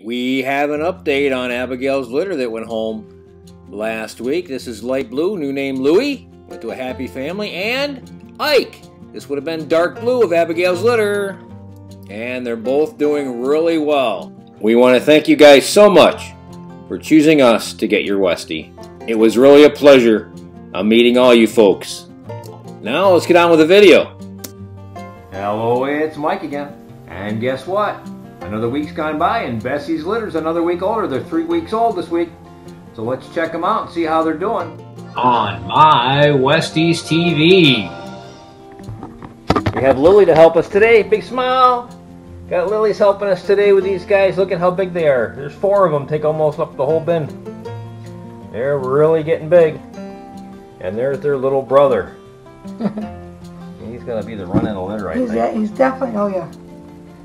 update. We have an update on Abigail's litter that went home last week. This is light blue, new name Louie, went to a happy family, and Ike. This would have been dark blue of Abigail's litter. And they're both doing really well. We want to thank you guys so much for choosing us to get your Westie. It was really a pleasure meeting all you folks. Now let's get on with the video. Hello, it's Mike again. And guess what? Another week's gone by and Bessie's litter's another week older. They're 3 weeks old this week. So let's check them out and see how they're doing. On My Westies TV. We have Lilly to help us today. Big smile. Got Lily's helping us today with these guys. Look at how big they are. There's 4 of them. Take almost up the whole bin. They're really getting big. And there's their little brother. He's going to be the run of the litter, I think. He's definitely, oh yeah.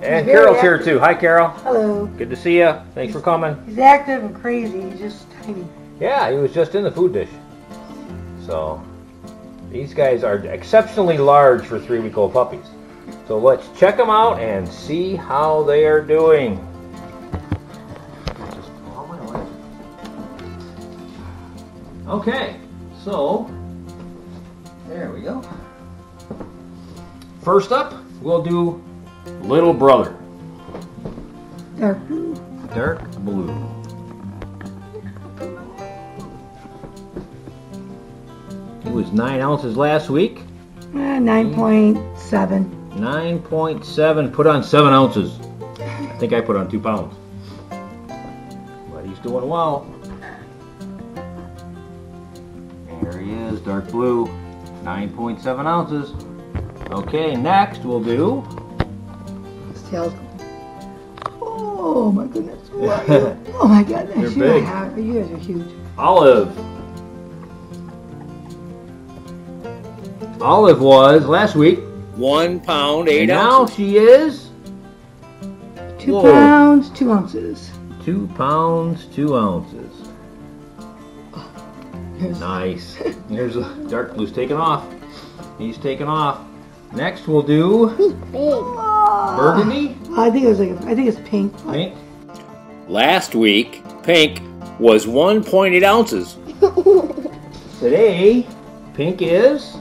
And Carol's here too. Hi, Carol. Hello. Good to see you. Thanks for coming. He's active and crazy. He's just tiny. Yeah, he was just in the food dish. So, these guys are exceptionally large for 3-week-old puppies. So let's check them out and see how they are doing. Okay, so there we go. First up, we'll do little brother. Dark blue. Dark blue. It was 9 ounces last week. 9.7. 9.7, put on 7 ounces. I think I put on 2 pounds. But he's doing well. There he is, dark blue, 9.7 ounces. Okay, next we'll do... His tail's going. Oh my goodness. Oh my god, they're big. You guys are huge. Olive. Olive was, last week, 1 pound, 8 ounces. Now she is? 2 pounds, 2 ounces. 2 pounds, 2 ounces. Here's nice. Here's dark blue's taking off. He's taking off. Next we'll do burgundy. I think it's pink. Pink. Last week, pink was 1.8 ounces. Today, pink is?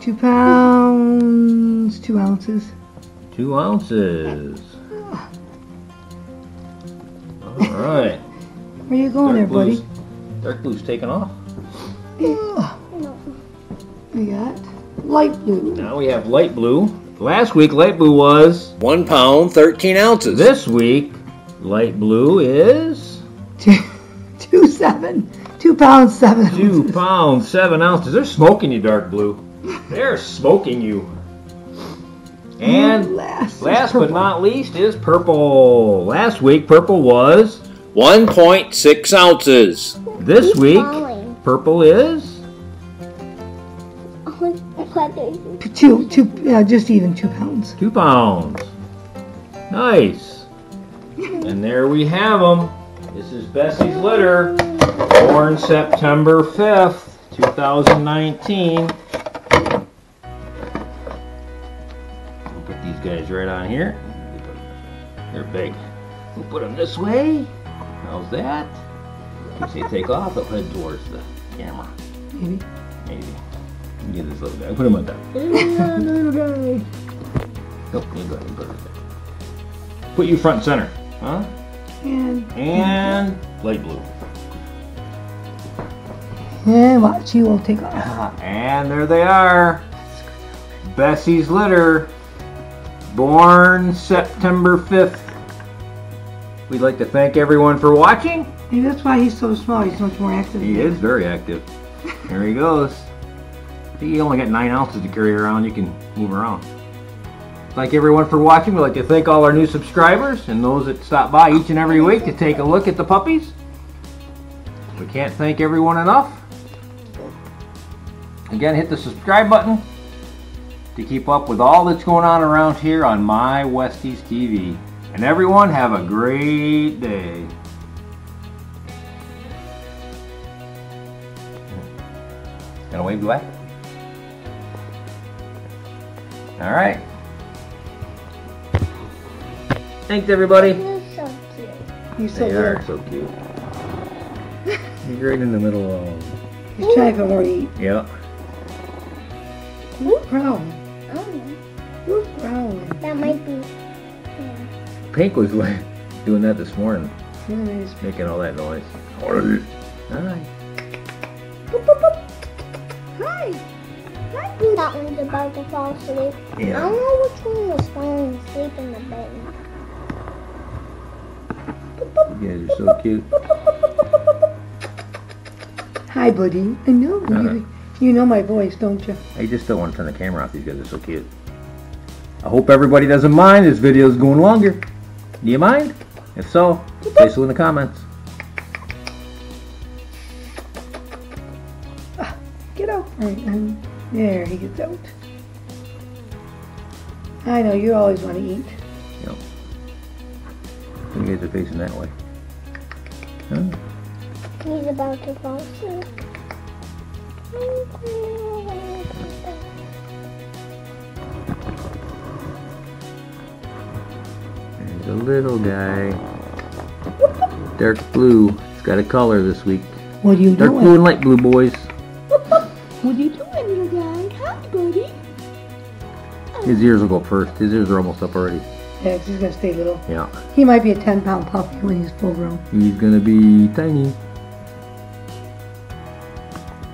2 pounds, 2 ounces. 2 ounces. All right. Where are you going there, buddy? Dark blue's taking off. We got light blue. Now we have light blue. Last week, light blue was 1 pound, 13 ounces. This week, light blue is 2 pounds, 7 ounces. 2 pounds, 7 ounces. They're smoking you, dark blue. They're smoking you. And last but not least is purple. Last week, purple was 1.6 ounces. This week, purple is 2 pounds. 2 pounds. Nice. And there we have them. This is Bessie's litter, born September 5th, 2019. Guys, right on here. They're big. We'll put them this way. How's that? Once they take off, they'll head towards the camera. Maybe. Maybe. Get this little guy. Put him on top. Little guy. Nope, you go ahead and put him there. Put you front and center. Huh? And light blue. And watch, he won't take off. And there they are. Bessie's litter. Born September 5th. We'd like to thank everyone for watching. Maybe that's why he's so small. He's so much more active. He is very active. There he goes. He only got 9 ounces to carry around. You can move around. Thank everyone for watching. We'd like to thank all our new subscribers and those that stop by each and every week to take a look at the puppies. We can't thank everyone enough. Again, hit the subscribe button to keep up with all that's going on around here on My Westies TV. And everyone, have a great day. Gonna wave goodbye? All right. Thanks, everybody. You're so cute. You're so they are so cute. You're right in the middle of... He's trying to go eat. Yep. Who's growling? I don't know. Who's growling? That might be... Yeah. Pink was doing that this morning. Nice. Making all that noise. Alright. Boop, boop, boop. Hi. Hi, Boo. That one's about to fall asleep. Yeah. I don't know which one was falling asleep in the bed. Boop, boop, you guys are so cute. Boop, boop, boop, boop, boop, boop, boop. Hi, buddy. I know. You know my voice, don't you? I just don't want to turn the camera off. These guys are so cute. I hope everybody doesn't mind. This video is going longer. Do you mind? If so, say so in the comments. Get out. There he gets out. I know. You always want to eat. Yep. You guys are facing that way. Huh? He's about to fall asleep. There's a little guy. Dark blue. It's got a color this week. What are you doing? Dark blue and light blue, boys. What are you doing, little guy? Hi, buddy. His ears will go first. His ears are almost up already. Yeah, because he's going to stay little. Yeah. He might be a 10-pound puppy when he's full grown. He's going to be tiny.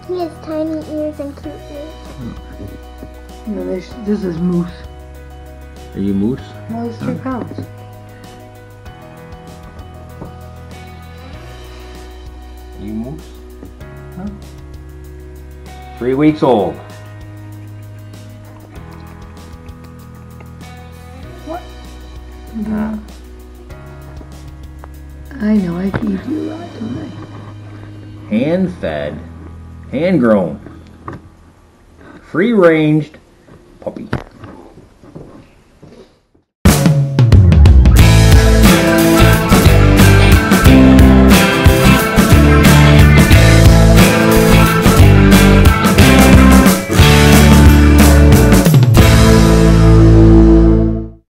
He has tiny ears and cute ears. Oh. No, this is Moose. Are you Moose? No, he's 3 pounds. Are you Moose? Huh? 3 weeks old. What? Nah. I know, I feed you a lot, don't I? Hand fed. Hand grown, free ranged puppy.